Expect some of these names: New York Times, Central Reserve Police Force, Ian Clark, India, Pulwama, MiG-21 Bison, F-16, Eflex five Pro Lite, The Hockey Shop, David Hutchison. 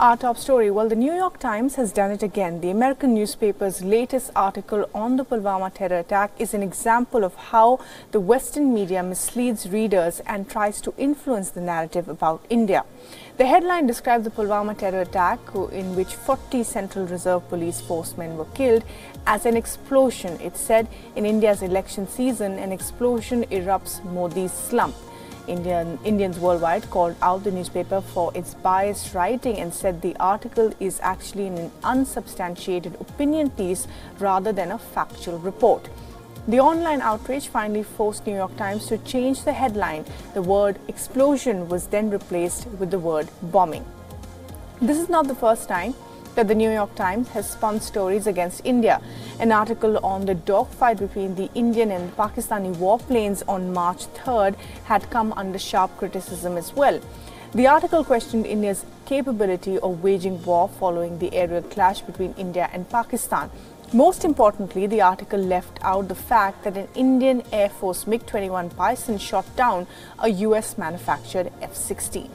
Our top story, well, the New York Times has done it again. The American newspaper's latest article on the Pulwama terror attack is an example of how the Western media misleads readers and tries to influence the narrative about India. The headline described the Pulwama terror attack, in which 40 Central Reserve Police Force men were killed, as an explosion. It said, in India's election season, an explosion erupts Modi's slump. Indians worldwide called out the newspaper for its biased writing and said the article is actually an unsubstantiated opinion piece rather than a factual report. The online outrage finally forced New York Times to change the headline. The word explosion was then replaced with the word bombing. This is not the first time that the New York Times has spun stories against India. An article on the dogfight between the Indian and Pakistani warplanes on March 3rd had come under sharp criticism as well. The article questioned India's capability of waging war following the aerial clash between India and Pakistan. Most importantly, the article left out the fact that an Indian Air Force MiG-21 Bison shot down a US-manufactured F-16.